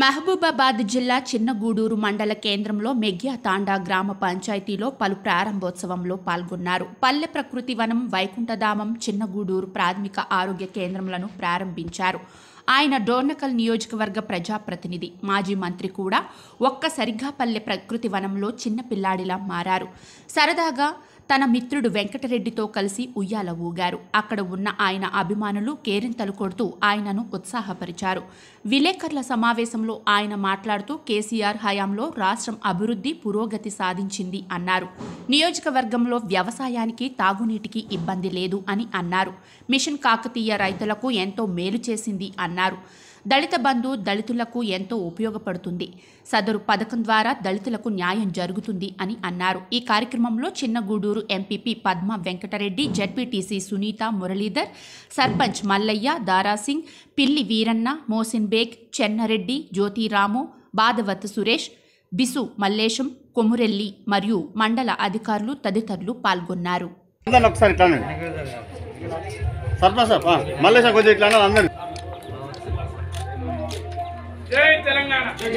మహబూబాబాద్ జిల్లా చిన్నగూడూరు మండల కేంద్రంలో మెగ్య తాండా గ్రామ పంచాయతీలో పలు ప్రారంభోత్సవంలో పాల్గొన్నారు. పల్లె ప్రకృతి వనం, వైకుంఠధామం, చిన్నగూడూరు ప్రాథమిక ఆరోగ్య కేంద్రంలను ప్రారంభించారు. ఆయన డోర్నకల్ నియోజకవర్గ ప్రజాప్రతినిధి, మాజీ మంత్రి కూడా. ఒక్కసారిగా పల్లె ప్రకృతి వనంలో చిన్న పిల్లాడిలా మారారు. సరదాగా తన మిత్రుడు వెంకటరెడ్డితో కలిసి ఉయ్యాల ఊగారు. అక్కడ ఉన్న ఆయన అభిమానులు కేరింతలు కొడుతూ ఆయనను ఉత్సాహపరిచారు. విలేకరుల సమావేశంలో ఆయన మాట్లాడుతూ కేసీఆర్ హయాంలో రాష్ట్రం అభివృద్ధి పురోగతి సాధించింది అన్నారు. నియోజకవర్గంలో వ్యవసాయానికి, తాగునీటికి ఇబ్బంది లేదు అని అన్నారు. మిషన్ కాకతీయ రైతులకు ఎంతో మేలు చేసింది అన్నారు. దళిత బంధు దళితులకు ఎంతో ఉపయోగపడుతుంది. సదరు పథకం ద్వారా దళితులకు న్యాయం జరుగుతుంది అని అన్నారు. ఈ కార్యక్రమంలో చిన్నగూడూరు ఎంపీపీ పద్మ వెంకటరెడ్డి, జడ్పీటీసీ సునీత మురళీధర్, సర్పంచ్ మల్లయ్య, దారాసింగ్, పిల్లి వీరన్న, మోసిన్ బేగ్, చెన్నారెడ్డి, జ్యోతిరాము, బాధవత్ సురేష్, బిసు మల్లేశం, కొమురెల్లి మరియు మండల అధికారులు తదితరులు పాల్గొన్నారు. జై తెలంగాణ, జై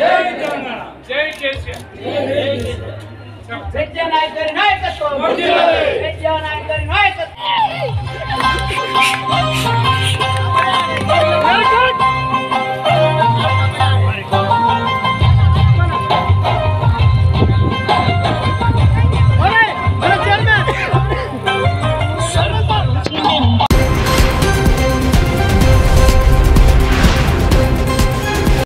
తెలంగాణ, జై కేసీఆర్, జై కేసీఆర్. సత్యనాయకుడి నాయకత్వం, సత్యనాయకుడి నాయకత్వం.